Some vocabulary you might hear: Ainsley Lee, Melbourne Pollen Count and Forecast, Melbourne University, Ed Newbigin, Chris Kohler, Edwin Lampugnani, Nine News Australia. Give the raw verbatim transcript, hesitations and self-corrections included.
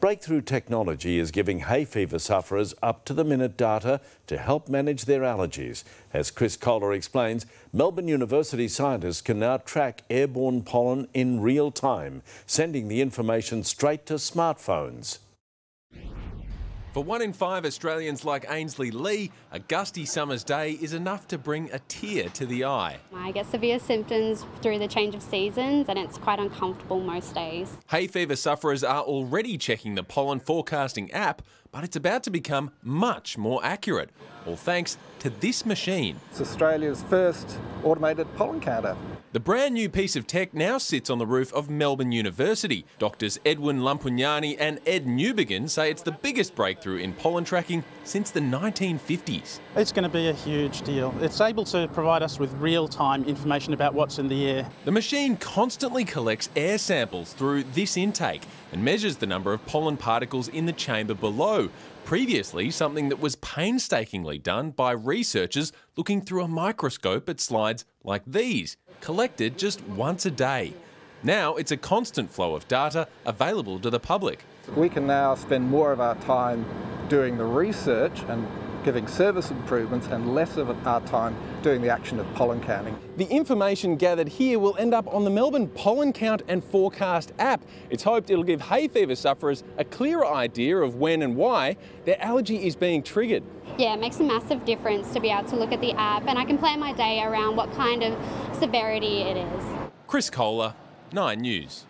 Breakthrough technology is giving hay fever sufferers up-to-the-minute data to help manage their allergies. As Chris Kohler explains, Melbourne University scientists can now track airborne pollen in real time, sending the information straight to smartphones. For one in five Australians like Ainsley Lee, a gusty summer's day is enough to bring a tear to the eye. I get severe symptoms through the change of seasons and it's quite uncomfortable most days. Hay fever sufferers are already checking the pollen forecasting app, but it's about to become much more accurate, all thanks to this machine. It's Australia's first automated pollen counter. The brand new piece of tech now sits on the roof of Melbourne University. Doctors Edwin Lampugnani and Ed Newbigin say it's the biggest breakthrough in pollen tracking since the nineteen fifties. It's going to be a huge deal. It's able to provide us with real-time information about what's in the air. The machine constantly collects air samples through this intake and measures the number of pollen particles in the chamber below. Previously, something that was painstakingly done by researchers looking through a microscope at slides like these, collected just once a day. Now it's a constant flow of data available to the public. We can now spend more of our time doing the research and giving service improvements and less of our time doing the action of pollen counting. The information gathered here will end up on the Melbourne Pollen Count and Forecast app. It's hoped it'll give hay fever sufferers a clearer idea of when and why their allergy is being triggered. Yeah, it makes a massive difference to be able to look at the app, and I can plan my day around what kind of severity it is. Chris Kohler, Nine News.